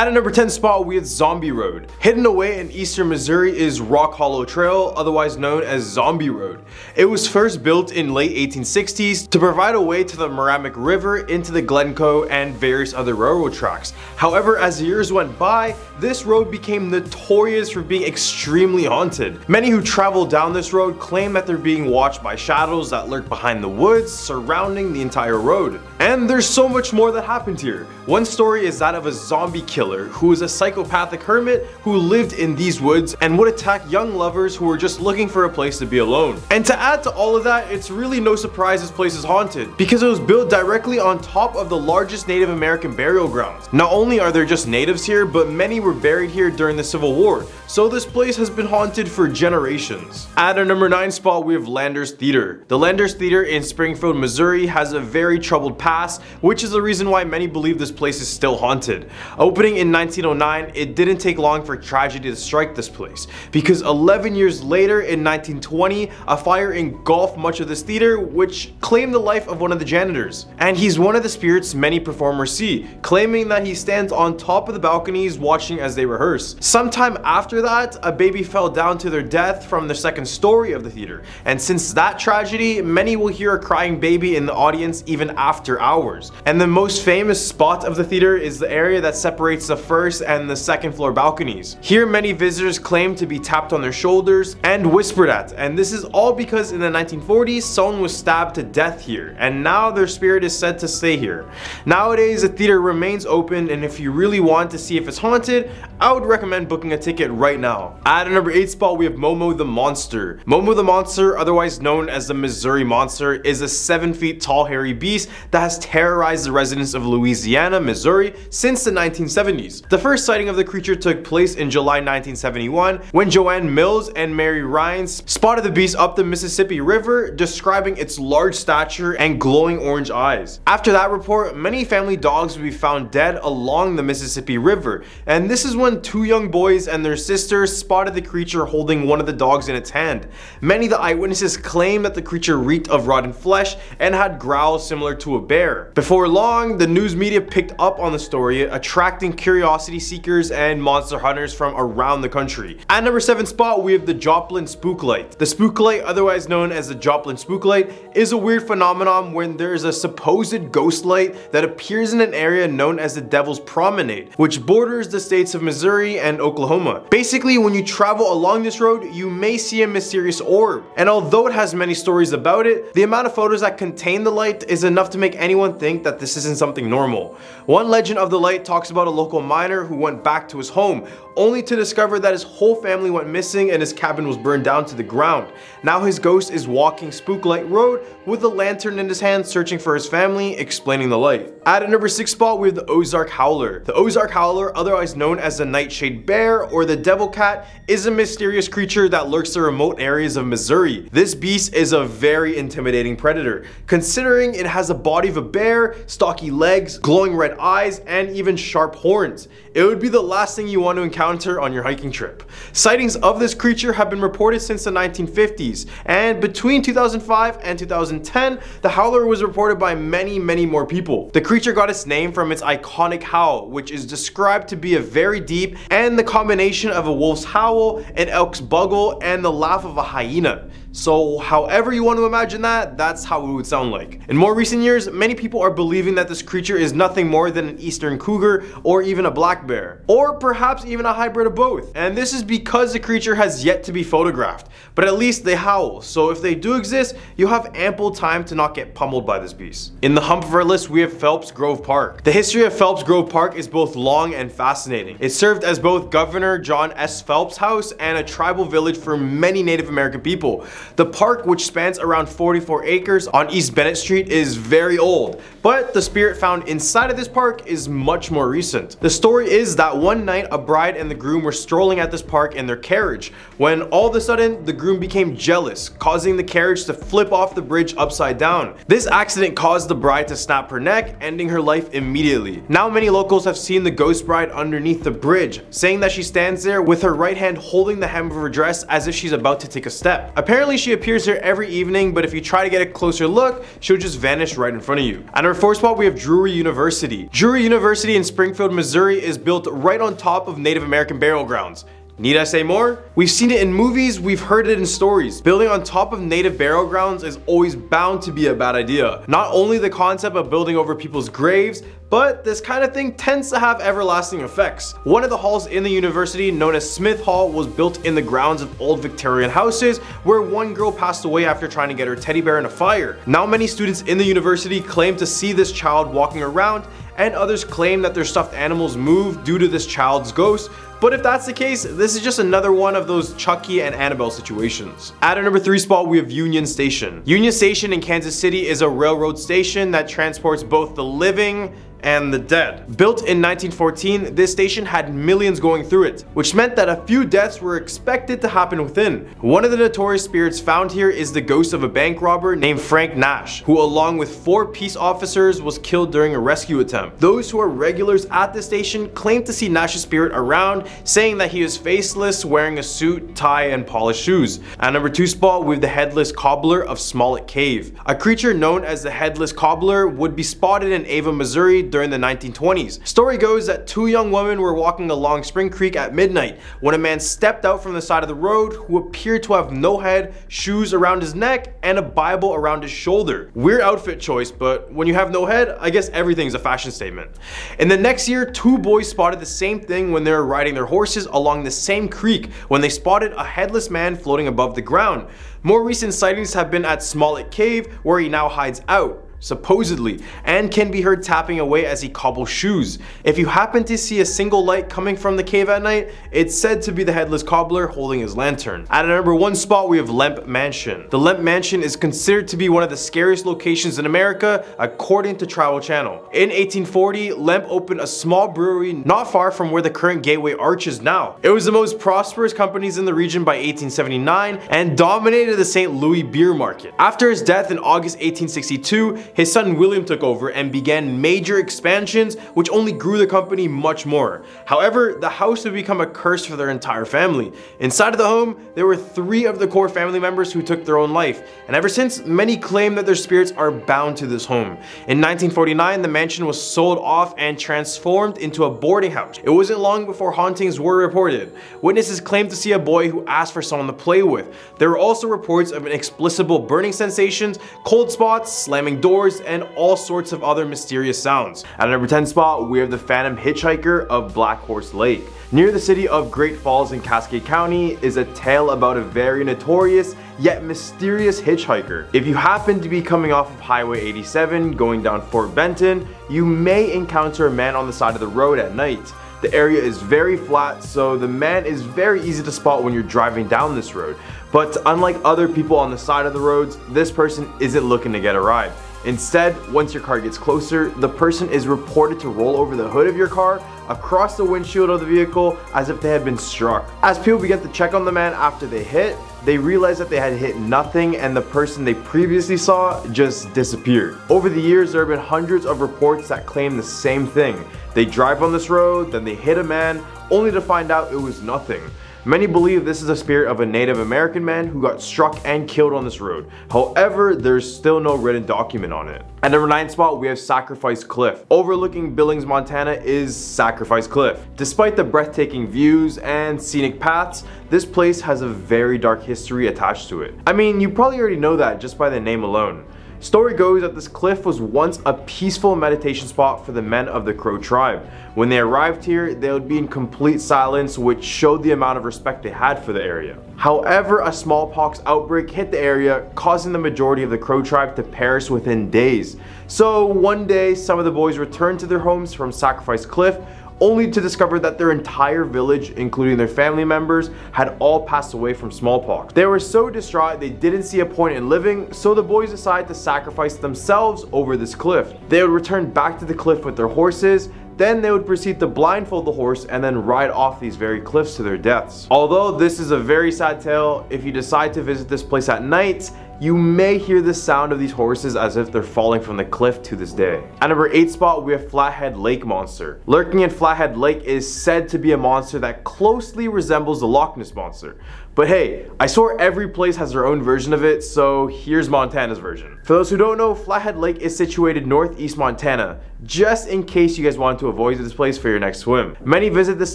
At a number 10 spot, we had Zombie Road. Hidden away in eastern Missouri is Rock Hollow Trail, otherwise known as Zombie Road. It was first built in late 1860s to provide a way to the Meramec River, into the Glencoe, and various other railroad tracks. However, as the years went by, this road became notorious for being extremely haunted. Many who travel down this road claim that they're being watched by shadows that lurk behind the woods surrounding the entire road. And there's so much more that happened here. One story is that of a zombie killer who was a psychopathic hermit who lived in these woods and would attack young lovers who were just looking for a place to be alone. And to add to all of that, it's really no surprise this place is haunted, because it was built directly on top of the largest Native American burial grounds. Not only are there just natives here, but many were buried here during the Civil War, so this place has been haunted for generations. At our number 9 spot, we have Landers Theater. The Landers Theater in Springfield, Missouri has a very troubled past, which is the reason why many believe this place is still haunted. Opening in 1909, it didn't take long for tragedy to strike this place, because 11 years later in 1920, a fire engulfed much of this theater, which claimed the life of one of the janitors. And he's one of the spirits many performers see, claiming that he stands on top of the balconies watching as they rehearse. Sometime after that, a baby fell down to their death from the second story of the theater, and since that tragedy, many will hear a crying baby in the audience even after hours. And the most famous spot of the theater is the area that separates the first and the second floor balconies. Here many visitors claim to be tapped on their shoulders and whispered at, and this is all because in the 1940s someone was stabbed to death here, and now their spirit is said to stay here. Nowadays the theater remains open, and if you really want to see if it's haunted, I would recommend booking a ticket right now. At a number 8 spot, we have Momo the Monster. Momo the Monster, otherwise known as the Missouri Monster, is a 7 feet tall hairy beast that has terrorized the residents of Louisiana, Missouri since the 1970s. The first sighting of the creature took place in July 1971 when Joanne Mills and Mary Rhines spotted the beast up the Mississippi River, describing its large stature and glowing orange eyes. After that report, many family dogs would be found dead along the Mississippi River, and this is when two young boys and their sister spotted the creature holding one of the dogs in its hand. Many of the eyewitnesses claim that the creature reeked of rotten flesh and had growls similar to a bear. Before long, the news media picked up on the story, attracting curiosity seekers and monster hunters from around the country. At number 7 spot, we have the Joplin Spook Light. The Spook Light, otherwise known as the Joplin Spook Light, is a weird phenomenon when there is a supposed ghost light that appears in an area known as the Devil's Promenade, which borders the states of Missouri and Oklahoma. Basically, when you travel along this road, you may see a mysterious orb, and although it has many stories about it, the amount of photos that contain the light is enough to make anyone think that this isn't something normal. One legend of the light talks about a local miner who went back to his home, only to discover that his whole family went missing and his cabin was burned down to the ground. Now his ghost is walking Spooklight Road with a lantern in his hand, searching for his family, explaining the light. At a number 6 spot, we have the Ozark Howler. The Ozark Howler, otherwise known as the Nightshade Bear or the Devil Cat, is a mysterious creature that lurks in remote areas of Missouri. This beast is a very intimidating predator, considering it has a body of a bear, stocky legs, glowing red eyes, and even sharp horns. It would be the last thing you want to encounter on your hiking trip. Sightings of this creature have been reported since the 1950s, and between 2005 and 2010, the howler was reported by many more people. The creature got its name from its iconic howl, which is described to be a very deep and the combination of a wolf's howl, an elk's buggle, and the laugh of a hyena. So however you want to imagine that, that's how it would sound like. In more recent years, many people are believing that this creature is nothing more than an eastern cougar or even a black bear, or perhaps even a hybrid of both. And this is because the creature has yet to be photographed, but at least they howl, so if they do exist, you have ample time to not get pummeled by this beast. In the hump of our list, we have Phelps Grove Park. The history of Phelps Grove Park is both long and fascinating. It served as both Governor John S. Phelps' house and a tribal village for many Native American people. The park, which spans around 44 acres on East Bennett Street, is very old, but the spirit found inside of this park is much more recent. The story is that one night a bride and the groom were strolling at this park in their carriage, when all of a sudden the groom became jealous, causing the carriage to flip off the bridge upside down. This accident caused the bride to snap her neck, ending her life immediately. Now many locals have seen the ghost bride underneath the bridge, saying that she stands there with her right hand holding the hem of her dress as if she's about to take a step. Apparently Apparently she appears here every evening, but if you try to get a closer look, she'll just vanish right in front of you. At our fourth spot, we have Drury University. Drury University in Springfield, Missouri is built right on top of Native American burial grounds. Need I say more? We've seen it in movies, we've heard it in stories. Building on top of native burial grounds is always bound to be a bad idea. Not only the concept of building over people's graves, but this kind of thing tends to have everlasting effects. One of the halls in the university, known as Smith Hall, was built in the grounds of old Victorian houses where one girl passed away after trying to get her teddy bear in a fire. Now many students in the university claim to see this child walking around, and others claim that their stuffed animals move due to this child's ghost. But if that's the case, this is just another one of those Chucky and Annabelle situations. At our number 3 spot, we have Union Station. Union Station in Kansas City is a railroad station that transports both the living and the dead. Built in 1914, this station had millions going through it, which meant that a few deaths were expected to happen within. One of the notorious spirits found here is the ghost of a bank robber named Frank Nash, who along with 4 peace officers was killed during a rescue attempt. Those who are regulars at the station claim to see Nash's spirit around, saying that he is faceless, wearing a suit, tie, and polished shoes. At number 2 spot, we have the Headless Cobbler of Smollett Cave. A creature known as the Headless Cobbler would be spotted in Ava, Missouri during the 1920s. Story goes that 2 young women were walking along Spring Creek at midnight when a man stepped out from the side of the road who appeared to have no head, shoes around his neck, and a Bible around his shoulder. Weird outfit choice, but when you have no head, I guess everything's a fashion statement. In the next year, 2 boys spotted the same thing when they were riding their horses along the same creek when they spotted a headless man floating above the ground. More recent sightings have been at Smollett Cave, where he now hides out, supposedly, and can be heard tapping away as he cobbles shoes. If you happen to see a single light coming from the cave at night, it's said to be the Headless Cobbler holding his lantern. At our number 1 spot, we have Lemp Mansion. The Lemp Mansion is considered to be one of the scariest locations in America, according to Travel Channel. In 1840, Lemp opened a small brewery not far from where the current Gateway Arch is now. It was the most prosperous companies in the region by 1879 and dominated the St. Louis beer market. After his death in August 1862, his son William took over and began major expansions, which only grew the company much more. However, the house would become a curse for their entire family. Inside of the home, there were 3 of the core family members who took their own life, and ever since, many claim that their spirits are bound to this home. In 1949, the mansion was sold off and transformed into a boarding house. It wasn't long before hauntings were reported. Witnesses claimed to see a boy who asked for someone to play with. There were also reports of inexplicable burning sensations, cold spots, slamming doors, and all sorts of other mysterious sounds. At our number 10 spot, we have the Phantom Hitchhiker of Black Horse Lake. Near the city of Great Falls in Cascade County is a tale about a very notorious yet mysterious hitchhiker. If you happen to be coming off of Highway 87 going down Fort Benton, you may encounter a man on the side of the road at night. The area is very flat, so the man is very easy to spot when you're driving down this road. But unlike other people on the side of the roads, this person isn't looking to get a ride. Instead, once your car gets closer, the person is reported to roll over the hood of your car, across the windshield of the vehicle, as if they had been struck. As people began to check on the man after they hit, they realized that they had hit nothing and the person they previously saw just disappeared. Over the years, there have been hundreds of reports that claim the same thing. They drive on this road, then they hit a man, only to find out it was nothing. Many believe this is the spirit of a Native American man who got struck and killed on this road. However, there's still no written document on it. At number 9 spot, we have Sacrifice Cliff. Overlooking Billings, Montana is Sacrifice Cliff. Despite the breathtaking views and scenic paths, this place has a very dark history attached to it. I mean, you probably already know that just by the name alone. Story goes that this cliff was once a peaceful meditation spot for the men of the Crow tribe. When they arrived here, they would be in complete silence, which showed the amount of respect they had for the area. However, a smallpox outbreak hit the area, causing the majority of the Crow tribe to perish within days. So one day, some of the boys returned to their homes from Sacrifice Cliff, only to discover that their entire village, including their family members, had all passed away from smallpox. They were so distraught they didn't see a point in living, so the boys decided to sacrifice themselves over this cliff. They would return back to the cliff with their horses, then they would proceed to blindfold the horse and then ride off these very cliffs to their deaths. Although this is a very sad tale, if you decide to visit this place at night, you may hear the sound of these horses as if they're falling from the cliff to this day. At number 8 spot, we have Flathead Lake Monster. Lurking in Flathead Lake is said to be a monster that closely resembles the Loch Ness Monster, But hey, I swear every place has their own version of it, so here's Montana's version. For those who don't know, Flathead Lake is situated northeast Montana, just in case you guys want to avoid this place for your next swim. Many visit this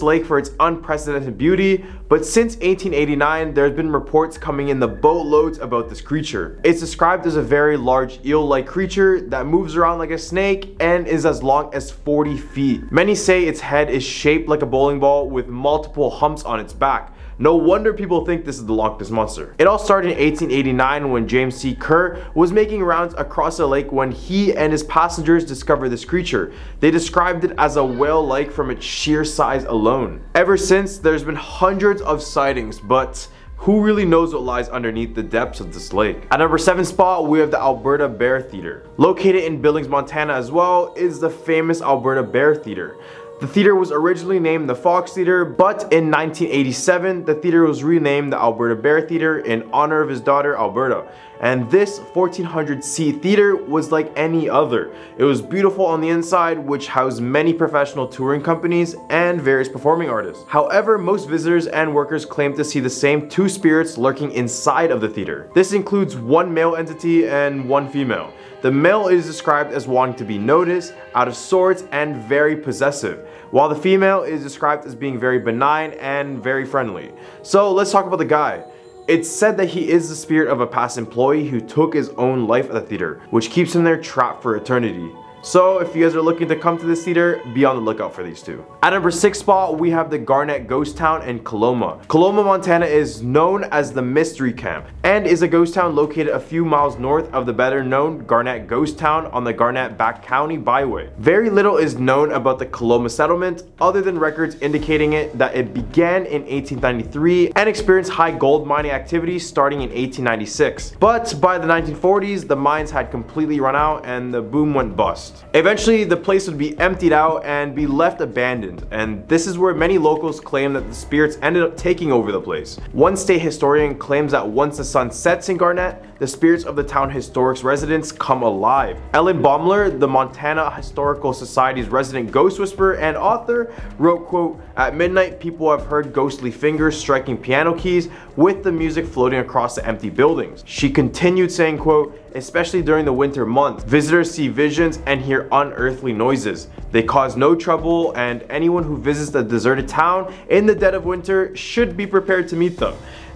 lake for its unprecedented beauty, but since 1889, there's been reports coming in the boatloads about this creature. It's described as a very large eel-like creature that moves around like a snake and is as long as 40 feet. Many say its head is shaped like a bowling ball with multiple humps on its back. No wonder people think this is the Loch Ness Monster. It all started in 1889 when James C. Kerr was making rounds across the lake when he and his passengers discovered this creature. They described it as a whale-like from its sheer size alone. Ever since, there's been hundreds of sightings, but who really knows what lies underneath the depths of this lake? At number 7 spot, we have the Alberta Bear Theater. Located in Billings, Montana as well, is the famous Alberta Bear Theater. The theater was originally named the Fox Theater, but in 1987, the theater was renamed the Alberta Bear Theater in honor of his daughter, Alberta. And this 1,400-seat theater was like any other. It was beautiful on the inside, which housed many professional touring companies and various performing artists. However, most visitors and workers claim to see the same two spirits lurking inside of the theater. This includes one male entity and one female. The male is described as wanting to be noticed, out of sorts, and very possessive, while the female is described as being very benign and very friendly. So let's talk about the guy. It's said that he is the spirit of a past employee who took his own life at the theater, which keeps him there trapped for eternity. So if you guys are looking to come to this theater, be on the lookout for these two. At number 6 spot, we have the Garnett Ghost Town in Coloma. Coloma, Montana is known as the Mystery Camp and is a ghost town located a few miles north of the better known Garnett Ghost Town on the Garnett Back County Byway. Very little is known about the Coloma settlement other than records indicating that it began in 1893 and experienced high gold mining activity starting in 1896. But by the 1940s, the mines had completely run out and the boom went bust. Eventually, the place would be emptied out and be left abandoned, and this is where many locals claim that the spirits ended up taking over the place. One state historian claims that once the sun sets in Garnett, the spirits of the town historic's residents come alive. Ellen Baumler, the Montana Historical Society's resident ghost whisperer and author, wrote, quote, "At midnight, people have heard ghostly fingers striking piano keys with the music floating across the empty buildings." She continued saying, quote, "Especially during the winter months, visitors see visions and hear unearthly noises. They cause no trouble, and anyone who visits the deserted town in the dead of winter should be prepared to meet them.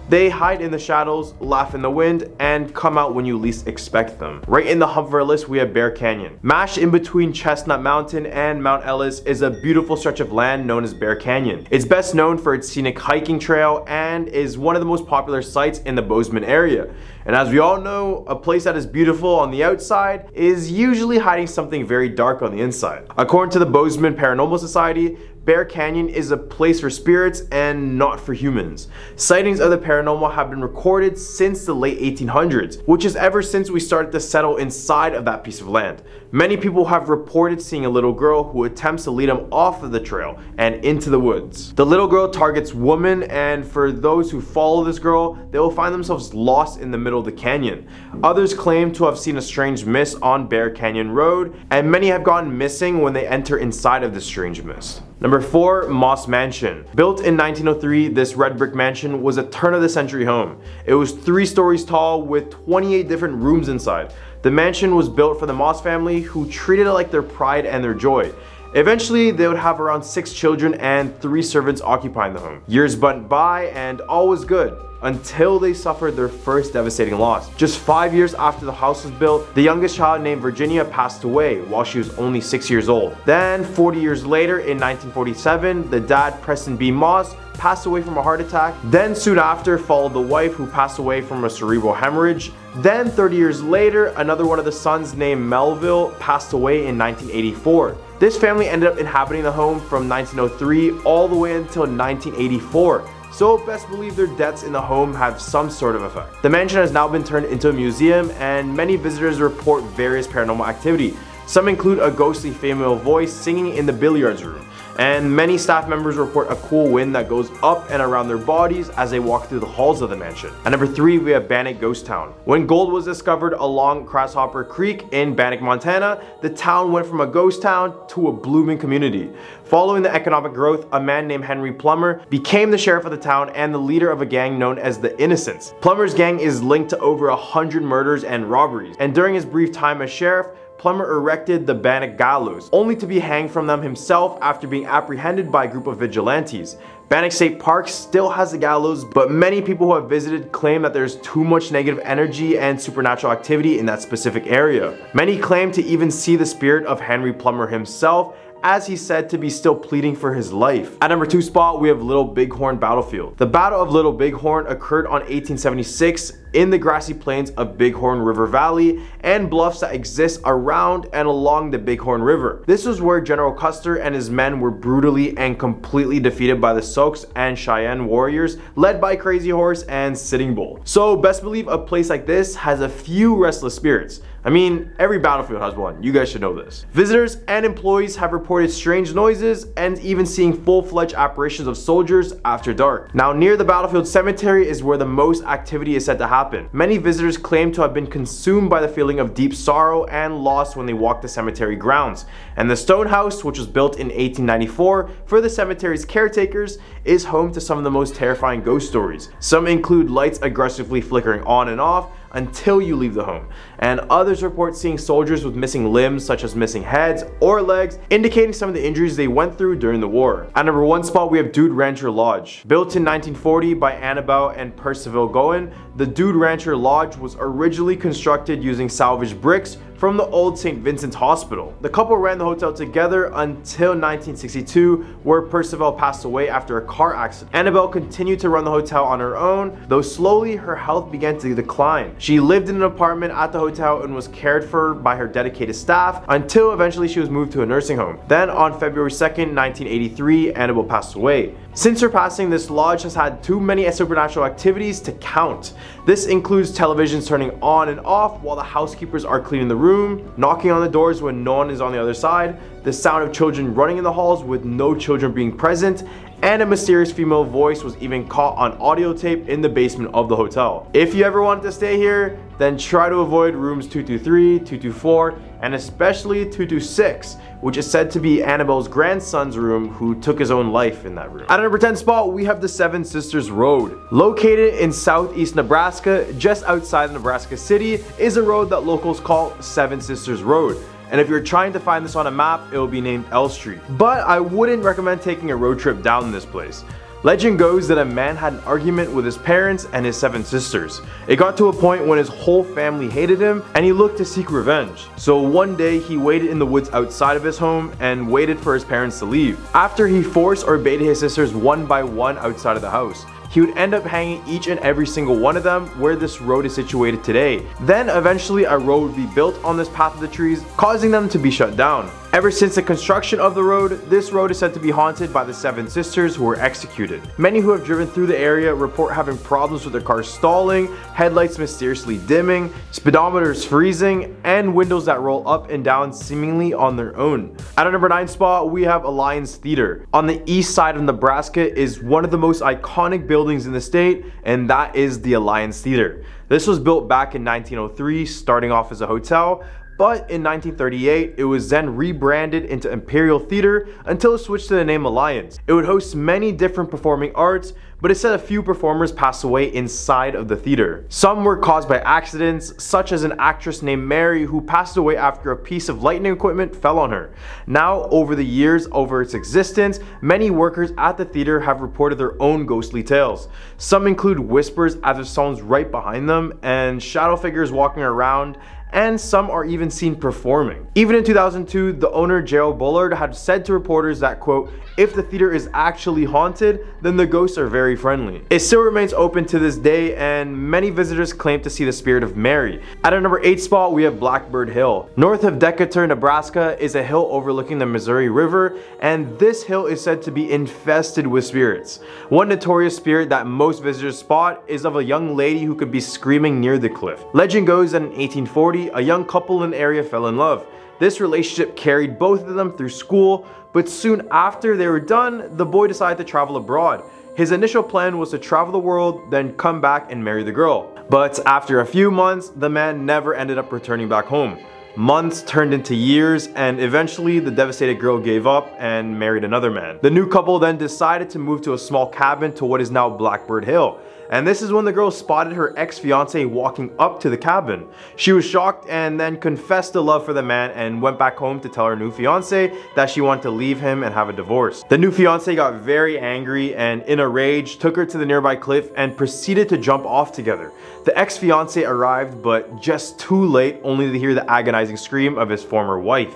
They hide in the shadows, laugh in the wind, and come out when you least expect them." Right in the hump of our list, we have Bear Canyon. Mashed in between Chestnut Mountain and Mount Ellis is a beautiful stretch of land known as Bear Canyon. It's best known for its scenic hiking trail and is one of the most popular sites in the Bozeman area. And as we all know, a place that is beautiful on the outside is usually hiding something very dark on the inside. According to the Bozeman Paranormal Society, Bear Canyon is a place for spirits and not for humans. Sightings of the paranormal have been recorded since the late 1800s, which is ever since we started to settle inside of that piece of land. Many people have reported seeing a little girl who attempts to lead them off of the trail and into the woods. The little girl targets women, and for those who follow this girl, they will find themselves lost in the middle of the canyon. Others claim to have seen a strange mist on Bear Canyon Road, and many have gone missing when they enter inside of this strange mist. Number 4, Moss Mansion. Built in 1903, this red brick mansion was a turn-of-the-century home. It was 3 stories tall with 28 different rooms inside. The mansion was built for the Moss family, who treated it like their pride and their joy. Eventually, they would have around 6 children and 3 servants occupying the home. Years went by and all was good, until they suffered their first devastating loss. Just 5 years after the house was built, the youngest child named Virginia passed away while she was only 6 years old. Then, 40 years later, in 1947, the dad, Preston B. Moss, passed away from a heart attack. Then soon after followed the wife, who passed away from a cerebral hemorrhage. Then 30 years later, another one of the sons named Melville passed away in 1984. This family ended up inhabiting the home from 1903 all the way until 1984. So best believe their deaths in the home have some sort of effect. The mansion has now been turned into a museum, and many visitors report various paranormal activity. Some include a ghostly female voice singing in the billiards room, and many staff members report a cool wind that goes up and around their bodies as they walk through the halls of the mansion. At number 3, we have Bannack Ghost Town. When gold was discovered along Grasshopper Creek in Bannack, Montana, the town went from a ghost town to a blooming community. Following the economic growth, a man named Henry Plummer became the sheriff of the town and the leader of a gang known as the Innocents. Plummer's gang is linked to over 100 murders and robberies, and during his brief time as sheriff, Plummer erected the Bannack Gallows, only to be hanged from them himself after being apprehended by a group of vigilantes. Bannack State Park still has the gallows, but many people who have visited claim that there's too much negative energy and supernatural activity in that specific area. Many claim to even see the spirit of Henry Plummer himself, as he's said to be still pleading for his life. At number 2 spot, we have Little Bighorn Battlefield. The Battle of Little Bighorn occurred on 1876 in the grassy plains of Bighorn River Valley and bluffs that exist around and along the Bighorn River. This was where General Custer and his men were brutally and completely defeated by the Sioux and Cheyenne warriors led by Crazy Horse and Sitting Bull. So best believe a place like this has a few restless spirits. I mean, every battlefield has one, you guys should know this. Visitors and employees have reported strange noises and even seeing full-fledged apparitions of soldiers after dark. Now, near the battlefield cemetery is where the most activity is said to happen. Many visitors claim to have been consumed by the feeling of deep sorrow and loss when they walked the cemetery grounds. And the stone house, which was built in 1894 for the cemetery's caretakers, is home to some of the most terrifying ghost stories. Some include lights aggressively flickering on and off until you leave the home, and others report seeing soldiers with missing limbs such as missing heads or legs, indicating some of the injuries they went through during the war. At number 1 spot, we have Dude Rancher Lodge. Built in 1940 by Annabelle and Percival Goen, the Dude Rancher Lodge was originally constructed using salvaged bricks from the old St. Vincent's Hospital. The couple ran the hotel together until 1962, where Percival passed away after a car accident. Annabelle continued to run the hotel on her own, though slowly her health began to decline. She lived in an apartment at the hotel and was cared for by her dedicated staff until eventually she was moved to a nursing home. Then on February 2nd, 1983, Annabelle passed away. Since her passing, this lodge has had too many supernatural activities to count. This includes televisions turning on and off while the housekeepers are cleaning the room, knocking on the doors when no one is on the other side, the sound of children running in the halls with no children being present, and a mysterious female voice was even caught on audio tape in the basement of the hotel. If you ever wanted to stay here, then try to avoid rooms 223, 224, and especially 226, which is said to be Annabelle's grandson's room, who took his own life in that room. At number 10 spot, we have the Seven Sisters Road. Located in southeast Nebraska, just outside Nebraska City, is a road that locals call Seven Sisters Road. And if you're trying to find this on a map, it will be named L Street. But I wouldn't recommend taking a road trip down this place. Legend goes that a man had an argument with his parents and his seven sisters. It got to a point when his whole family hated him and he looked to seek revenge. So one day he waited in the woods outside of his home and waited for his parents to leave. After he forced or baited his sisters one by one outside of the house, he would end up hanging each and every single one of them where this road is situated today. Then eventually a road would be built on this path of the trees, causing them to be shut down. Ever since the construction of the road, this road is said to be haunted by the seven sisters who were executed. Many who have driven through the area report having problems with their cars stalling, headlights mysteriously dimming, speedometers freezing, and windows that roll up and down seemingly on their own. At our number 9 spot, we have Alliance Theater. On the east side of Nebraska is one of the most iconic buildings in the state, and that is the Alliance Theater. This was built back in 1903, starting off as a hotel, but in 1938, it was then rebranded into Imperial Theater until it switched to the name Alliance. It would host many different performing arts, but it said a few performers passed away inside of the theater. Some were caused by accidents, such as an actress named Mary who passed away after a piece of lightning equipment fell on her. Now, over the years over its existence, many workers at the theater have reported their own ghostly tales. Some include whispers as if someone's right behind them and shadow figures walking around, and some are even seen performing. Even in 2002, the owner Gerald Bullard had said to reporters that, quote, "If the theater is actually haunted, then the ghosts are very friendly." It still remains open to this day, and many visitors claim to see the spirit of Mary. At our number 8 spot, we have Blackbird Hill. North of Decatur, Nebraska is a hill overlooking the Missouri River, and this hill is said to be infested with spirits. One notorious spirit that most visitors spot is of a young lady who could be screaming near the cliff. Legend goes that in 1840, a young couple in the area fell in love. This relationship carried both of them through school, but soon after they were done, the boy decided to travel abroad. His initial plan was to travel the world, then come back and marry the girl. But after a few months, the man never ended up returning back home. Months turned into years, and eventually the devastated girl gave up and married another man. The new couple then decided to move to a small cabin to what is now Blackbird Hill, and this is when the girl spotted her ex-fiance walking up to the cabin. She was shocked and then confessed the love for the man and went back home to tell her new fiance that she wanted to leave him and have a divorce. The new fiance got very angry and in a rage took her to the nearby cliff and proceeded to jump off together. The ex-fiance arrived, but just too late, only to hear the agonizing scream of his former wife.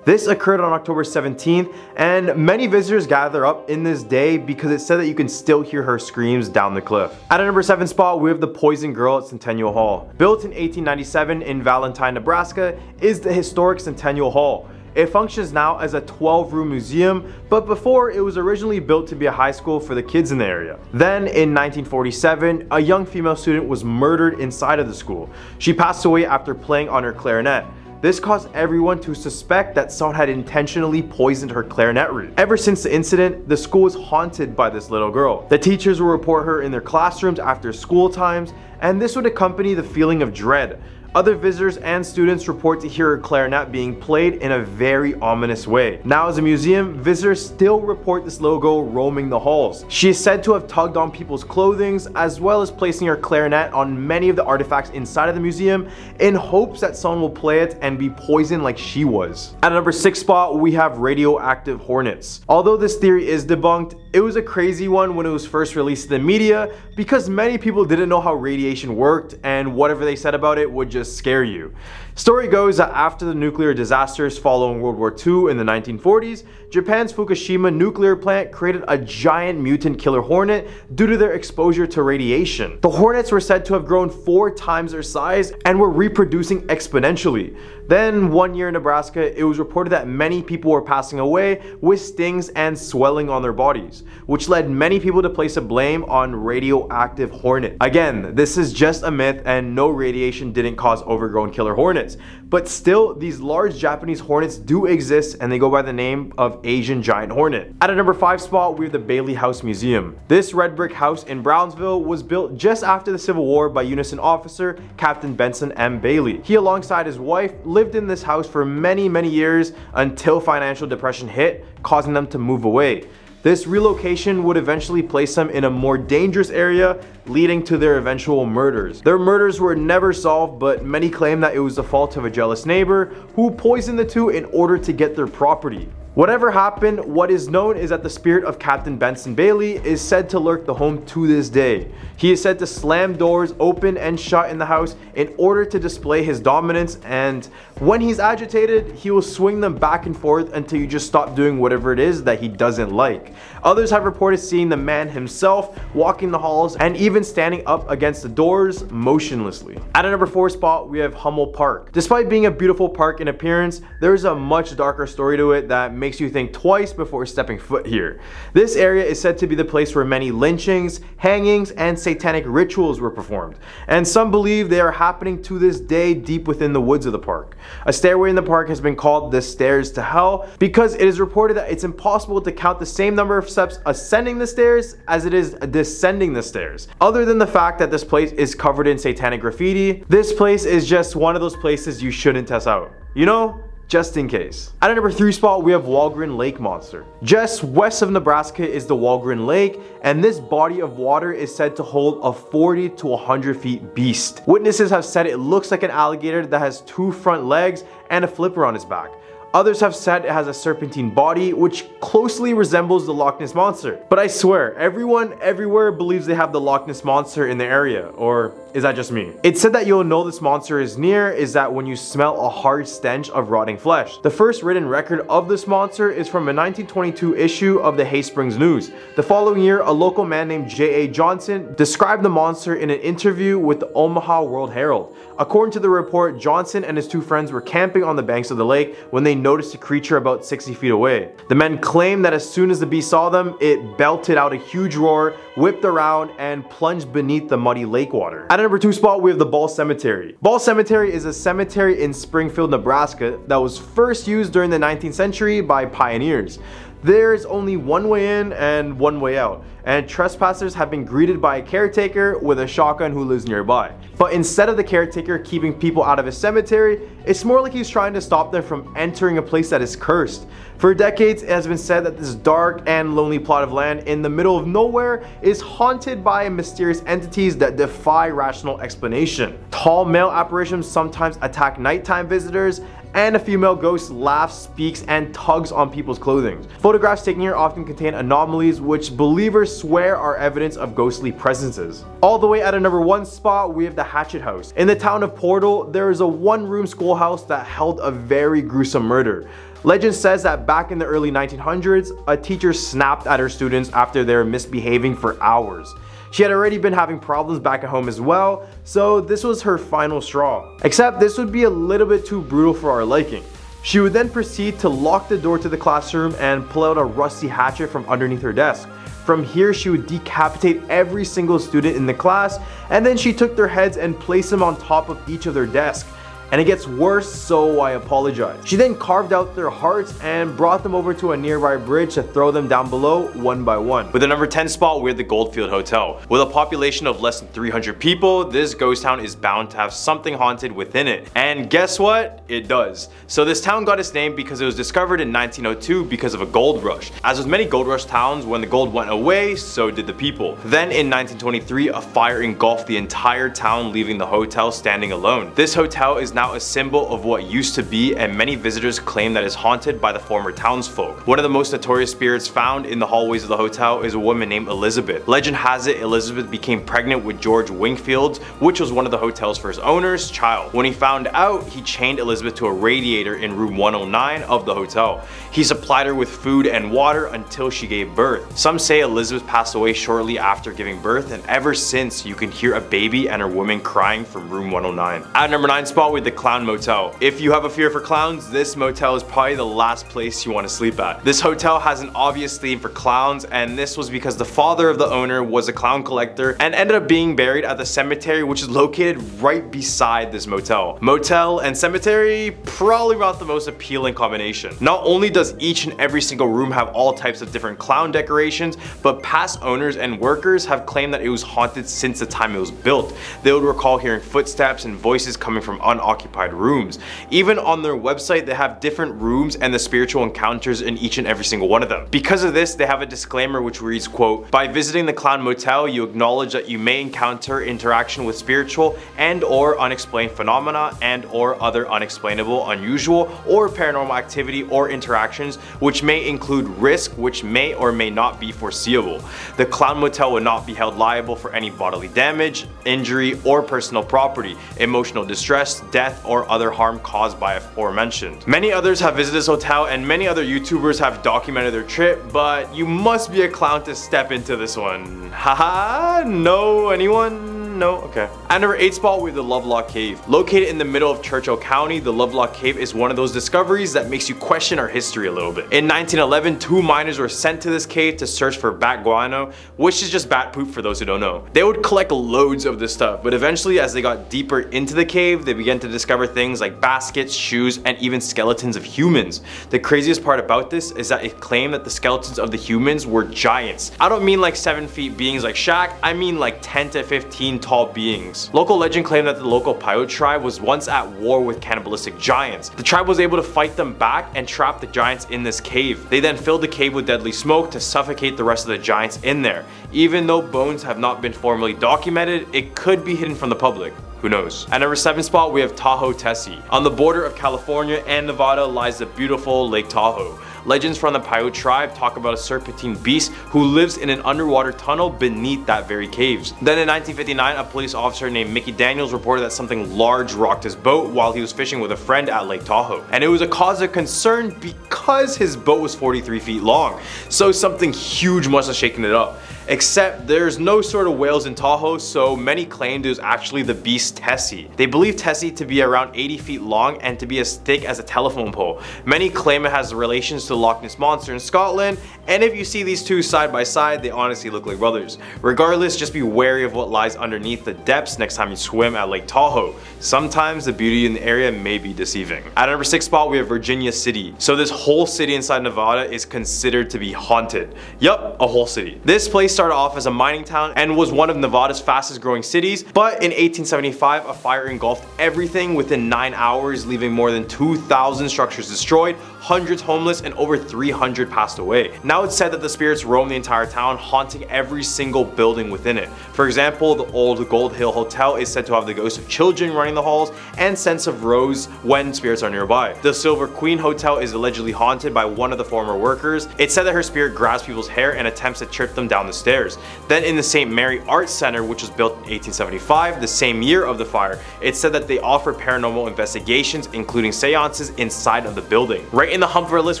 This occurred on October 17th, and many visitors gather up in this day because it's said that you can still hear her screams down the cliff. At a number 7 spot, we have the Poison Girl at Centennial Hall. Built in 1897 in Valentine, Nebraska, is the historic Centennial Hall. It functions now as a 12-room museum, but before it was originally built to be a high school for the kids in the area. Then in 1947, a young female student was murdered inside of the school. She passed away after playing on her clarinet. This caused everyone to suspect that someone had intentionally poisoned her clarinet root. Ever since the incident, the school is haunted by this little girl. The teachers will report her in their classrooms after school times, and this would accompany the feeling of dread. Other visitors and students report to hear her clarinet being played in a very ominous way. Now as a museum, visitors still report this little girl roaming the halls. She is said to have tugged on people's clothing, as well as placing her clarinet on many of the artifacts inside of the museum in hopes that someone will play it and be poisoned like she was. At a number 6 spot, we have radioactive hornets. Although this theory is debunked, it was a crazy one when it was first released to the media because many people didn't know how radiation worked, and whatever they said about it would just scare you. Story goes that after the nuclear disasters following World War II in the 1940s, Japan's Fukushima nuclear plant created a giant mutant killer hornet due to their exposure to radiation. The hornets were said to have grown 4 times their size and were reproducing exponentially. Then one year in Nebraska, it was reported that many people were passing away with stings and swelling on their bodies, which led many people to place a blame on radioactive hornet. Again, this is just a myth and no radiation didn't cause overgrown killer hornets, but still these large Japanese hornets do exist and they go by the name of Asian giant hornet. At a number 5 spot, we have the Bailey House Museum. This red brick house in Brownsville was built just after the Civil War by Unison officer Captain Benson M. Bailey. He, alongside his wife, lived in this house for many years until financial depression hit, causing them to move away. This relocation would eventually place them in a more dangerous area, leading to their eventual murders. Their murders were never solved, but many claim that it was the fault of a jealous neighbor who poisoned the two in order to get their property. Whatever happened, what is known is that the spirit of Captain Benson Bailey is said to lurk the home to this day. He is said to slam doors open and shut in the house in order to display his dominance, and when he's agitated, he will swing them back and forth until you just stop doing whatever it is that he doesn't like. Others have reported seeing the man himself walking the halls and even standing up against the doors motionlessly. At a number 4 spot, we have Hummel Park. Despite being a beautiful park in appearance, there is a much darker story to it that makes you think twice before stepping foot here. This area is said to be the place where many lynchings, hangings, and satanic rituals were performed, and some believe they are happening to this day deep within the woods of the park. A stairway in the park has been called the Stairs to Hell because it is reported that it's impossible to count the same number of steps ascending the stairs as it is descending the stairs. Other than the fact that this place is covered in satanic graffiti, this place is just one of those places you shouldn't test out. You know? Just in case. At a number 3 spot, we have Walgren Lake Monster. Just west of Nebraska is the Walgren Lake, and this body of water is said to hold a 40 to 100 feet beast. Witnesses have said it looks like an alligator that has 2 front legs and a flipper on its back. Others have said it has a serpentine body, which closely resembles the Loch Ness Monster. But I swear, everyone everywhere believes they have the Loch Ness Monster in the area, or is that just me? It's said that you'll know this monster is near is that when you smell a hard stench of rotting flesh. The first written record of this monster is from a 1922 issue of the Hay Springs News. The following year, a local man named J.A. Johnson described the monster in an interview with the Omaha World Herald. According to the report, Johnson and his 2 friends were camping on the banks of the lake when they noticed a creature about 60 feet away. The men claimed that as soon as the beast saw them, it belted out a huge roar, whipped around, and plunged beneath the muddy lake water. At number 2 spot, we have the Ball Cemetery. Ball Cemetery is a cemetery in Springfield, Nebraska that was first used during the 19th century by pioneers. There's only one way in and one way out, and trespassers have been greeted by a caretaker with a shotgun who lives nearby. But instead of the caretaker keeping people out of a cemetery, it's more like he's trying to stop them from entering a place that is cursed. For decades, it has been said that this dark and lonely plot of land in the middle of nowhere is haunted by mysterious entities that defy rational explanation. Tall male apparitions sometimes attack nighttime visitors, and a female ghost laughs, speaks, and tugs on people's clothing. Photographs taken here often contain anomalies which believers swear are evidence of ghostly presences. All the way at a number 1 spot, we have the Hatchet House. In the town of Portal, there is a one-room schoolhouse that held a very gruesome murder. Legend says that back in the early 1900s, a teacher snapped at her students after they were misbehaving for hours. She had already been having problems back at home as well, so this was her final straw. Except this would be a little bit too brutal for our liking. She would then proceed to lock the door to the classroom and pull out a rusty hatchet from underneath her desk. From here, she would decapitate every single student in the class, and then she took their heads and placed them on top of each of their desks. And it gets worse, so I apologize. She then carved out their hearts and brought them over to a nearby bridge to throw them down below one by one. With the number 10 spot, we're at the Goldfield Hotel. With a population of less than 300 people, this ghost town is bound to have something haunted within it. And guess what? It does. So this town got its name because it was discovered in 1902 because of a gold rush. As with many gold rush towns, when the gold went away, so did the people. Then in 1923, a fire engulfed the entire town, leaving the hotel standing alone. This hotel is now a symbol of what used to be, and many visitors claim that is haunted by the former townsfolk. One of the most notorious spirits found in the hallways of the hotel is a woman named Elizabeth. Legend has it Elizabeth became pregnant with George Wingfield, which was one of the hotel's first owners' child. When he found out, he chained Elizabeth to a radiator in room 109 of the hotel. He supplied her with food and water until she gave birth. Some say Elizabeth passed away shortly after giving birth, and ever since you can hear a baby and her woman crying from room 109. At number 9 spot with the Clown Motel. If you have a fear for clowns, this motel is probably the last place you want to sleep at. This hotel has an obvious theme for clowns, and this was because the father of the owner was a clown collector and ended up being buried at the cemetery, which is located right beside this motel. Motel and cemetery, probably not the most appealing combination. Not only does each and every single room have all types of different clown decorations, but past owners and workers have claimed that it was haunted since the time it was built. They would recall hearing footsteps and voices coming from unoccupied rooms. Even on their website, they have different rooms and the spiritual encounters in each and every single one of them. Because of this, they have a disclaimer which reads, quote, "By visiting the Clown Motel, you acknowledge that you may encounter interaction with spiritual and or unexplained phenomena and or other unexplainable, unusual, or paranormal activity or interactions, which may include risk which may or may not be foreseeable. The Clown Motel will not be held liable for any bodily damage, injury, or personal property, emotional distress, death, or other harm caused by aforementioned." Many others have visited this hotel, and many other YouTubers have documented their trip, but you must be a clown to step into this one. Haha, no, anyone? No? Okay. At number 8 spot, we have the Lovelock Cave. Located in the middle of Churchill County, the Lovelock Cave is one of those discoveries that makes you question our history a little bit. In 1911, 2 miners were sent to this cave to search for bat guano, which is just bat poop for those who don't know. They would collect loads of this stuff, but eventually as they got deeper into the cave, they began to discover things like baskets, shoes, and even skeletons of humans. The craziest part about this is that it claimed that the skeletons of the humans were giants. I don't mean like 7 feet beings like Shaq, I mean like 10 to 15 tall beings. Local legend claimed that the local Paiute tribe was once at war with cannibalistic giants. The tribe was able to fight them back and trap the giants in this cave. They then filled the cave with deadly smoke to suffocate the rest of the giants in there. Even though bones have not been formally documented, it could be hidden from the public. Who knows? At number 7 spot, we have Tahoe, Tessie. On the border of California and Nevada lies the beautiful Lake Tahoe. Legends from the Paiute tribe talk about a serpentine beast who lives in an underwater tunnel beneath that very caves. Then in 1959, a police officer named Mickey Daniels reported that something large rocked his boat while he was fishing with a friend at Lake Tahoe. And it was a cause of concern because his boat was 43 feet long. So something huge must have shaken it up. except there's no sort of whales in Tahoe, so many claimed it was actually the beast Tessie. They believe Tessie to be around 80 feet long and to be as thick as a telephone pole. Many claim it has relations to the Loch Ness Monster in Scotland, and if you see these two side by side, they honestly look like brothers. Regardless, just be wary of what lies underneath the depths next time you swim at Lake Tahoe. Sometimes the beauty in the area may be deceiving. At number 6 spot, we have Virginia City. So this whole city inside Nevada is considered to be haunted. Yup, a whole city. This place started off as a mining town and was one of Nevada's fastest growing cities, but in 1875, a fire engulfed everything within 9 hours, leaving more than 2,000 structures destroyed, hundreds homeless, and over 300 passed away. Now it's said that the spirits roam the entire town, haunting every single building within it. For example, the old Gold Hill Hotel is said to have the ghosts of children running the halls and scents of rose when spirits are nearby. The Silver Queen Hotel is allegedly haunted by one of the former workers. It's said that her spirit grabs people's hair and attempts to trip them down the stairs. Then in the St. Mary Arts Center, which was built in 1875, the same year of the fire, it's said that they offer paranormal investigations, including seances inside of the building. Right in the hump of our list,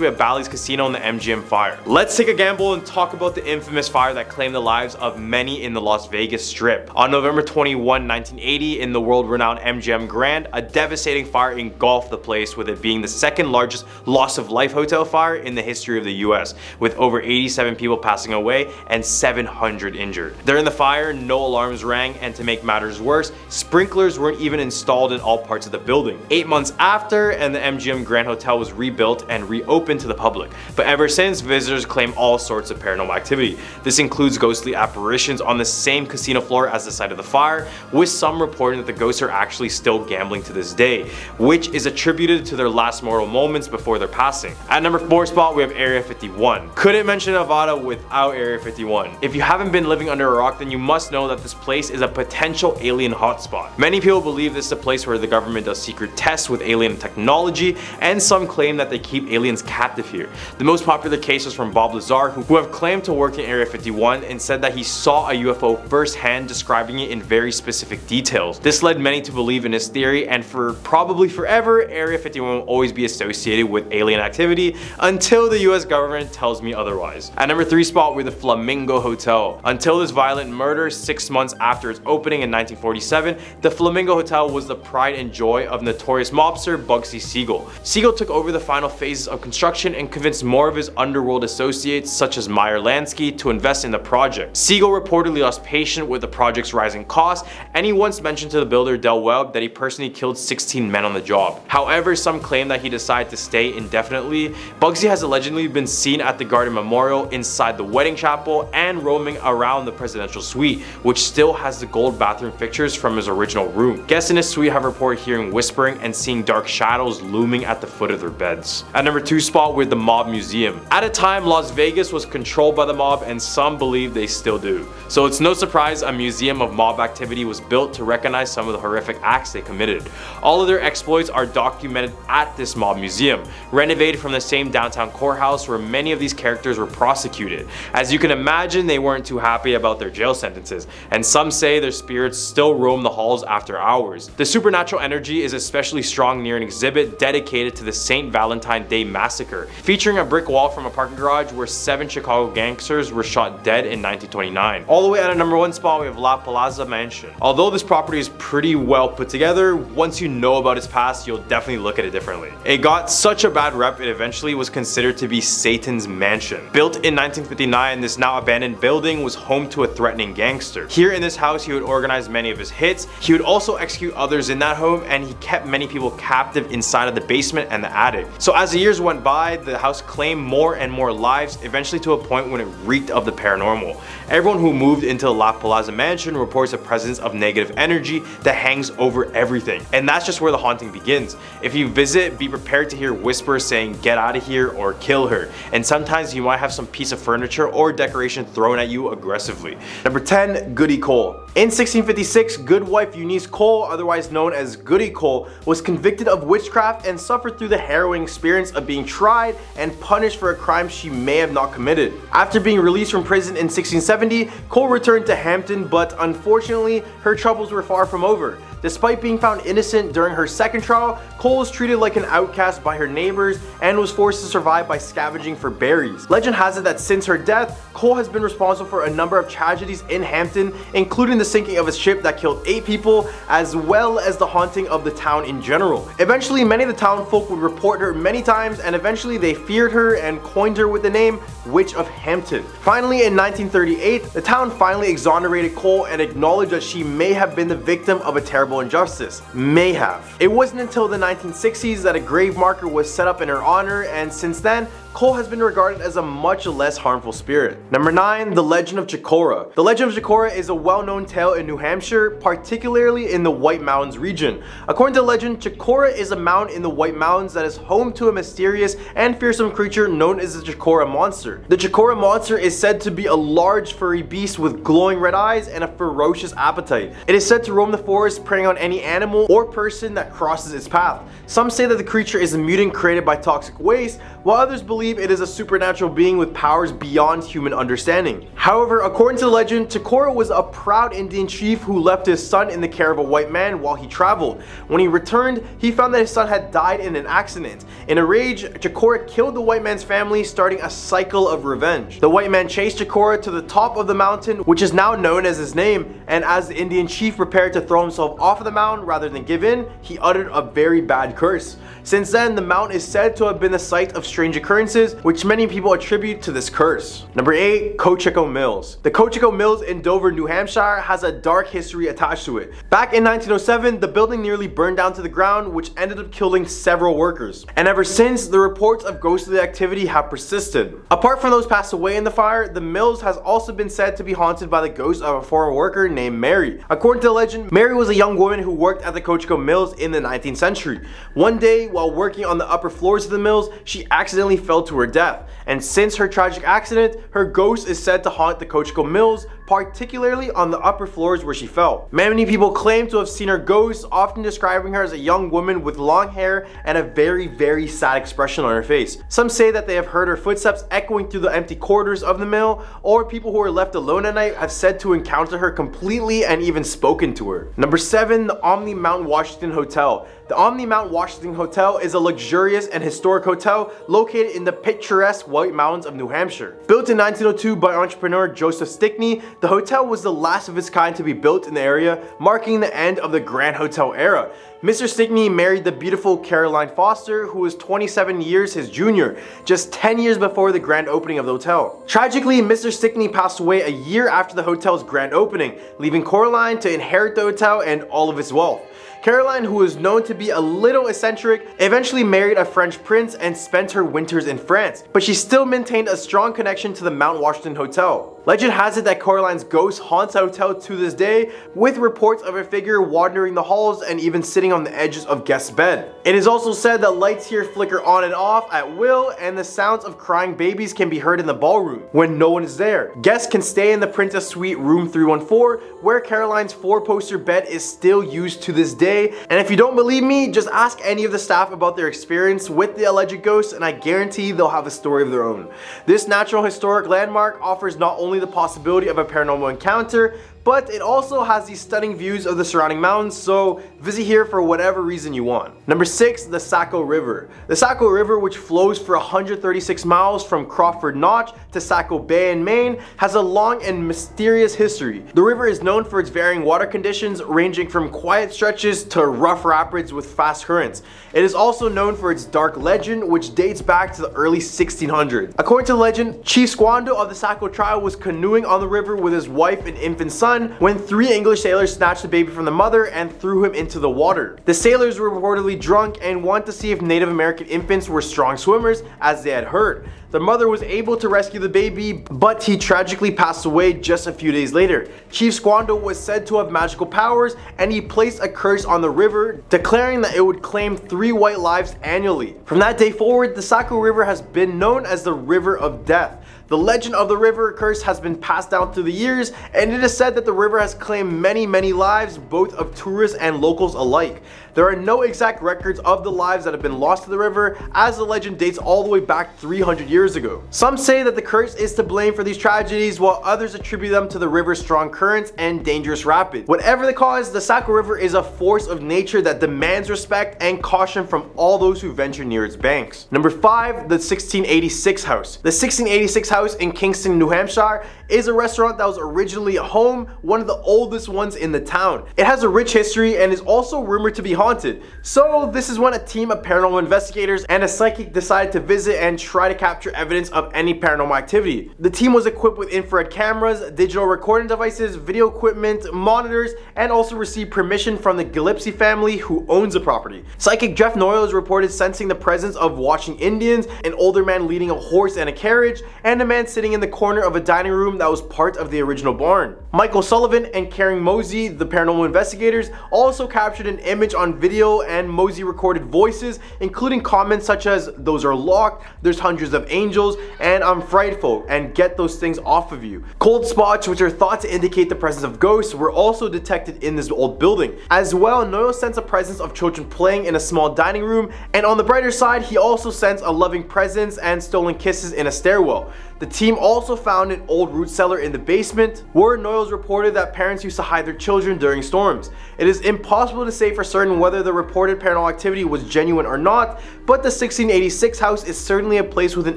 we have Bally's Casino and the MGM Fire. Let's take a gamble and talk about the infamous fire that claimed the lives of many in the Las Vegas Strip. On November 21, 1980, in the world-renowned MGM Grand, a devastating fire engulfed the place, with it being the second largest loss-of-life hotel fire in the history of the US, with over 87 people passing away and 700 injured. During the fire, no alarms rang, and to make matters worse, sprinklers weren't even installed in all parts of the building. 8 months after, and the MGM Grand Hotel was rebuilt and reopened to the public, but ever since, visitors claim all sorts of paranormal activity. This includes ghostly apparitions on the same casino floor as the site of the fire, with some reporting that the ghosts are actually still gambling to this day, which is attributed to their last mortal moments before their passing. At number 4 spot, we have Area 51. Couldn't mention Nevada without Area 51. If you haven't been living under a rock, then you must know that this place is a potential alien hotspot. Many people believe this is a place where the government does secret tests with alien technology, and some claim that they keep aliens captive here. The most popular case was from Bob Lazar, who have claimed to work in Area 51 and said that he saw a UFO firsthand, describing it in very specific details. This led many to believe in his theory, and for probably forever, Area 51 will always be associated with alien activity until the US government tells me otherwise. At number 3 spot, we're the Flamingo Hotel. Until this violent murder 6 months after its opening in 1947, the Flamingo Hotel was the pride and joy of notorious mobster Bugsy Siegel. Siegel took over the final phases of construction and convinced more of his underworld associates, such as Meyer Lansky, to invest in the project. Siegel reportedly lost patience with the project's rising costs, and he once mentioned to the builder Del Webb that he personally killed 16 men on the job. However, some claim that he decided to stay indefinitely. Bugsy has allegedly been seen at the Garden Memorial, inside the wedding chapel, and roaming around the presidential suite, which still has the gold bathroom fixtures from his original room. Guests in his suite have reported hearing whispering and seeing dark shadows looming at the foot of their beds. At number 2 spot, we're the Mob Museum. At a time, Las Vegas was controlled by the mob, and some believe they still do. So it's no surprise a museum of mob activity was built to recognize some of the horrific acts they committed. All of their exploits are documented at this mob museum, renovated from the same downtown courthouse where many of these characters were prosecuted. As you can imagine, they weren't too happy about their jail sentences, and some say their spirits still roam the halls after hours. The supernatural energy is especially strong near an exhibit dedicated to the St. Valentine's Day Massacre, featuring a brick wall from a parking garage where 7 Chicago gangsters were shot dead in 1929. All the way at a number 1 spot, we have La Palazza Mansion. Although this property is pretty well put together, once you know about its past, you'll definitely look at it differently. It got such a bad rep, it eventually was considered to be Satan's Mansion. Built in 1959, this now abandoned building was home to a threatening gangster. Here in this house, he would organize many of his hits. He would also execute others in that home, and he kept many people captive inside of the basement and the attic. So as the years went by, the house claimed more and more lives, eventually to a point when it reeked of the paranormal. Everyone who moved into the La Palazza Mansion reports a presence of negative energy that hangs over everything. And that's just where the haunting begins. If you visit, be prepared to hear whispers saying, "Get out of here" or "Kill her." And sometimes you might have some piece of furniture or decoration thrown at you aggressively. Number 10, Goody Cole. In 1656, good wife Eunice Cole, otherwise known as Goody Cole, was convicted of witchcraft and suffered through the harrowing experience of being tried and punished for a crime she may have not committed. After being released from prison in 1670, Cole returned to Hampton, but unfortunately, her troubles were far from over. Despite being found innocent during her second trial, Cole was treated like an outcast by her neighbors and was forced to survive by scavenging for berries. Legend has it that since her death, Cole has been responsible for a number of tragedies in Hampton, including the sinking of a ship that killed 8 people, as well as the haunting of the town in general. Eventually, many of the town folk would report her many times, and eventually they feared her and coined her with the name Witch of Hampton. Finally, in 1938, the town finally exonerated Cole and acknowledged that she may have been the victim of a terrible injustice. May have. It wasn't until the 1960s that a grave marker was set up in her honor, and since then, Cole has been regarded as a much less harmful spirit. Number 9. The Legend of Chicora. The Legend of Chicora is a well-known tale in New Hampshire, particularly in the White Mountains region. According to legend, Chicora is a mound in the White Mountains that is home to a mysterious and fearsome creature known as the Chicora Monster. The Chicora Monster is said to be a large furry beast with glowing red eyes and a ferocious appetite. It is said to roam the forest, preying on any animal or person that crosses its path. Some say that the creature is a mutant created by toxic waste, while others believe it is a supernatural being with powers beyond human understanding. However, according to the legend, Chicora was a proud Indian chief who left his son in the care of a white man while he traveled. When he returned, he found that his son had died in an accident. In a rage, Chicora killed the white man's family, starting a cycle of revenge. The white man chased Chicora to the top of the mountain, which is now known as his name, and as the Indian chief prepared to throw himself off of the mound rather than give in, he uttered a very bad curse. Since then, the mound is said to have been the site of strange occurrences, which many people attribute to this curse. Number 8. Cocheco Mills. The Cocheco Mills in Dover, New Hampshire has a dark history attached to it. Back in 1907, the building nearly burned down to the ground, which ended up killing several workers. And ever since, the reports of ghostly activity have persisted. Apart from those passed away in the fire, the Mills has also been said to be haunted by the ghost of a former worker named Mary. According to the legend, Mary was a young woman who worked at the Cocheco Mills in the 19th century. One day, while working on the upper floors of the mills, she accidentally fell to her death, and since her tragic accident, her ghost is said to haunt the Cocheco Mills, particularly on the upper floors where she fell. Many people claim to have seen her ghost, often describing her as a young woman with long hair and a very sad expression on her face. Some say that they have heard her footsteps echoing through the empty corridors of the mill, or people who are left alone at night have said to encounter her completely and even spoken to her. Number 7. The Omni Mount Washington Hotel. The Omni Mount Washington Hotel is a luxurious and historic hotel located in the picturesque White Mountains of New Hampshire. Built in 1902 by entrepreneur Joseph Stickney, the hotel was the last of its kind to be built in the area, marking the end of the Grand Hotel era. Mr. Stickney married the beautiful Caroline Foster, who was 27 years his junior, just 10 years before the grand opening of the hotel. Tragically, Mr. Stickney passed away a year after the hotel's grand opening, leaving Caroline to inherit the hotel and all of its wealth. Caroline, who was known to be a little eccentric, eventually married a French prince and spent her winters in France, but she still maintained a strong connection to the Mount Washington Hotel. Legend has it that Caroline's ghost haunts the hotel to this day, with reports of her figure wandering the halls and even sitting on the edges of guests' bed. It is also said that lights here flicker on and off at will, and the sounds of crying babies can be heard in the ballroom when no one is there. Guests can stay in the Princess Suite room 314, where Caroline's 4-poster bed is still used to this day, and if you don't believe me, just ask any of the staff about their experience with the alleged ghost, and I guarantee they'll have a story of their own. This natural historic landmark offers not only the possibility of a paranormal encounter, but it also has these stunning views of the surrounding mountains, so visit here for whatever reason you want. Number 6. The Saco River. The Saco River, which flows for 136 miles from Crawford Notch to Saco Bay in Maine, has a long and mysterious history. The river is known for its varying water conditions, ranging from quiet stretches to rough rapids with fast currents. It is also known for its dark legend, which dates back to the early 1600s. According to legend, Chief Squando of the Saco tribe was canoeing on the river with his wife and infant son, when 3 English sailors snatched the baby from the mother and threw him into the water. The sailors were reportedly drunk and wanted to see if Native American infants were strong swimmers, as they had heard. The mother was able to rescue the baby, but he tragically passed away just a few days later. Chief Squando was said to have magical powers, and he placed a curse on the river, declaring that it would claim 3 white lives annually. From that day forward, the Saco River has been known as the River of Death. The legend of the river curse has been passed down through the years, and it is said that the river has claimed many lives, both of tourists and locals alike. There are no exact records of the lives that have been lost to the river, as the legend dates all the way back 300 years ago. Some say that the curse is to blame for these tragedies, while others attribute them to the river's strong currents and dangerous rapids. Whatever the cause, the Saco River is a force of nature that demands respect and caution from all those who venture near its banks. Number 5. The 1686 House. The 1686 House House in Kingston, New Hampshire is a restaurant that was originally a home, one of the oldest ones in the town. It has a rich history and is also rumored to be haunted. So this is when a team of paranormal investigators and a psychic decided to visit and try to capture evidence of any paranormal activity. The team was equipped with infrared cameras, digital recording devices, video equipment, monitors, and also received permission from the Gillespie family who owns the property. Psychic Jeff Noyle is reported sensing the presence of watching Indians, an older man leading a horse and a carriage, and a man sitting in the corner of a dining room that was part of the original barn. Michael Sullivan and Karen Mosey, the paranormal investigators, also captured an image on video, and Mosey recorded voices, including comments such as, "Those are locked, there's hundreds of angels, and I'm frightful, and get those things off of you." Cold spots, which are thought to indicate the presence of ghosts, were also detected in this old building. As well, Noyle sensed a presence of children playing in a small dining room, and on the brighter side, he also sensed a loving presence and stolen kisses in a stairwell. The team also found an old root cellar in the basement, where Noyle's reported that parents used to hide their children during storms. It is impossible to say for certain whether the reported paranormal activity was genuine or not, but the 1686 house is certainly a place with an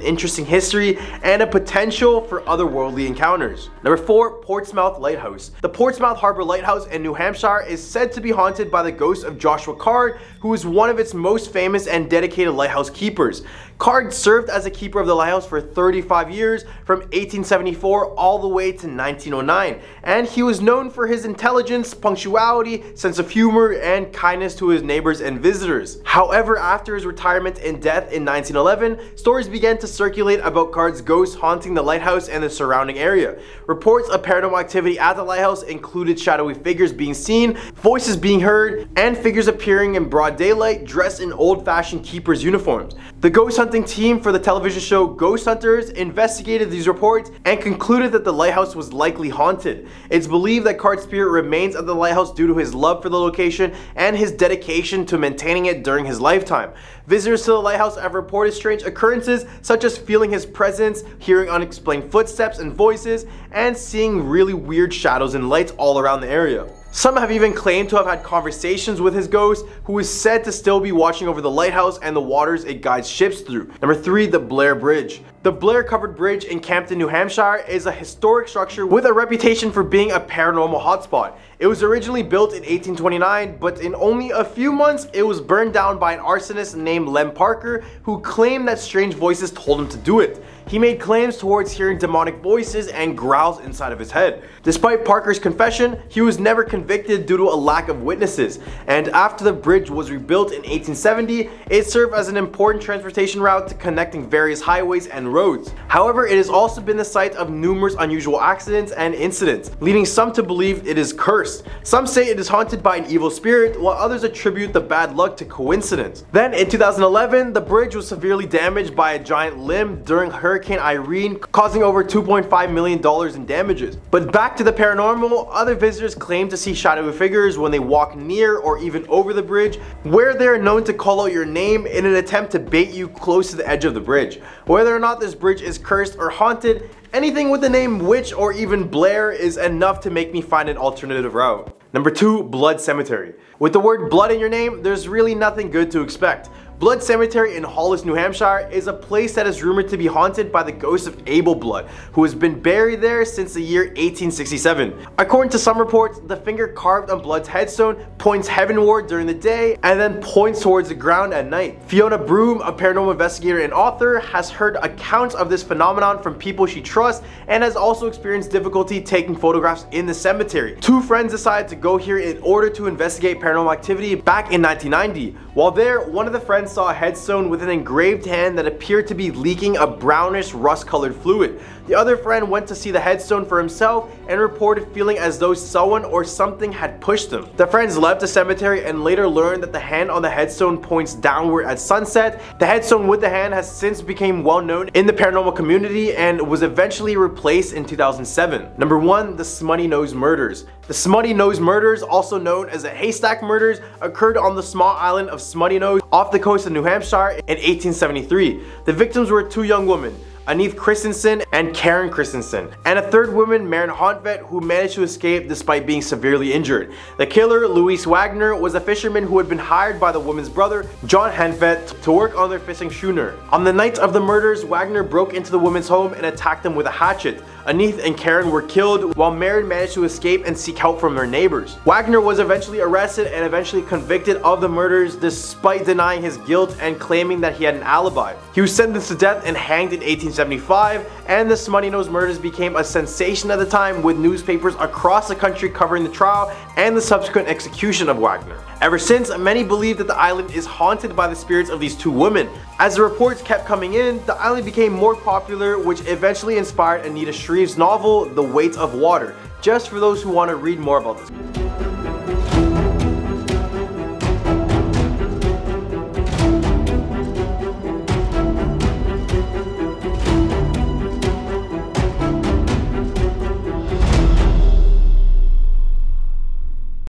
interesting history and a potential for otherworldly encounters. Number 4. Portsmouth Lighthouse. The Portsmouth Harbor Lighthouse in New Hampshire is said to be haunted by the ghost of Joshua Card, who is one of its most famous and dedicated lighthouse keepers. Card served as a keeper of the lighthouse for 35 years, from 1874 all the way to 1909, and he was known for his intelligence, punctuality, sense of humor, and kindness to his neighbors and visitors. However, after his retirement and death in 1911, stories began to circulate about Card's ghosts haunting the lighthouse and the surrounding area. Reports of paranormal activity at the lighthouse included shadowy figures being seen, voices being heard, and figures appearing in broad daylight dressed in old-fashioned keepers' uniforms. The ghost hunting team for the television show Ghost Hunters investigated these reports and concluded that the lighthouse was likely haunted. It's believed that Card's spirit remains at the lighthouse due to his love for the location and his dedication to maintaining it during his lifetime. Visitors to the lighthouse have reported strange occurrences such as feeling his presence, hearing unexplained footsteps and voices, and seeing really weird shadows and lights all around the area. Some have even claimed to have had conversations with his ghost, who is said to still be watching over the lighthouse and the waters it guides ships through. Number 3. The Blair Bridge. The Blair Covered Bridge in Campden, New Hampshire is a historic structure with a reputation for being a paranormal hotspot. It was originally built in 1829, but in only a few months it was burned down by an arsonist named Lem Parker, who claimed that strange voices told him to do it. He made claims towards hearing demonic voices and growls inside of his head. Despite Parker's confession, he was never convicted due to a lack of witnesses, and after the bridge was rebuilt in 1870, it served as an important transportation route to connecting various highways and roads. However, it has also been the site of numerous unusual accidents and incidents, leading some to believe it is cursed. Some say it is haunted by an evil spirit, while others attribute the bad luck to coincidence. Then in 2011, the bridge was severely damaged by a giant limb during Hurricane Irene, causing over $2.5 million in damages. But back to the paranormal, other visitors claim to see shadowy figures when they walk near or even over the bridge, where they are known to call out your name in an attempt to bait you close to the edge of the bridge. Whether or not this bridge is cursed or haunted, anything with the name Witch or even Blair is enough to make me find an alternative route. Number 2. Blood Cemetery. With the word blood in your name, there's really nothing good to expect. Blood Cemetery in Hollis, New Hampshire is a place that is rumored to be haunted by the ghost of Abel Blood, who has been buried there since the year 1867. According to some reports, the finger carved on Blood's headstone points heavenward during the day and then points towards the ground at night. Fiona Broom, a paranormal investigator and author, has heard accounts of this phenomenon from people she trusts and has also experienced difficulty taking photographs in the cemetery. Two friends decided to go here in order to investigate paranormal activity back in 1990. While there, one of the friends saw a headstone with an engraved hand that appeared to be leaking a brownish rust-colored fluid. The other friend went to see the headstone for himself and reported feeling as though someone or something had pushed them. The friends left the cemetery and later learned that the hand on the headstone points downward at sunset. The headstone with the hand has since become well known in the paranormal community and was eventually replaced in 2007. Number 1. The Smutty Nose Murders. The Smutty Nose Murders, also known as the Haystack Murders, occurred on the small island of Smutty Nose off the coast of New Hampshire in 1873. The victims were two young women. Aneve Christensen and Karen Christensen, and a third woman, Maren Honvet, who managed to escape despite being severely injured. The killer, Luis Wagner, was a fisherman who had been hired by the woman's brother, John Honvet, to work on their fishing schooner. On the night of the murders, Wagner broke into the woman's home and attacked them with a hatchet. Aneve and Karen were killed, while Maren managed to escape and seek help from her neighbors. Wagner was eventually arrested and eventually convicted of the murders despite denying his guilt and claiming that he had an alibi. He was sentenced to death and hanged in 1875, and the Smutty Nose murders became a sensation at the time, with newspapers across the country covering the trial and the subsequent execution of Wagner. Ever since, many believe that the island is haunted by the spirits of these two women. As the reports kept coming in, the island became more popular, which eventually inspired Anita Shreve's novel, The Weight of Water, just for those who want to read more about this.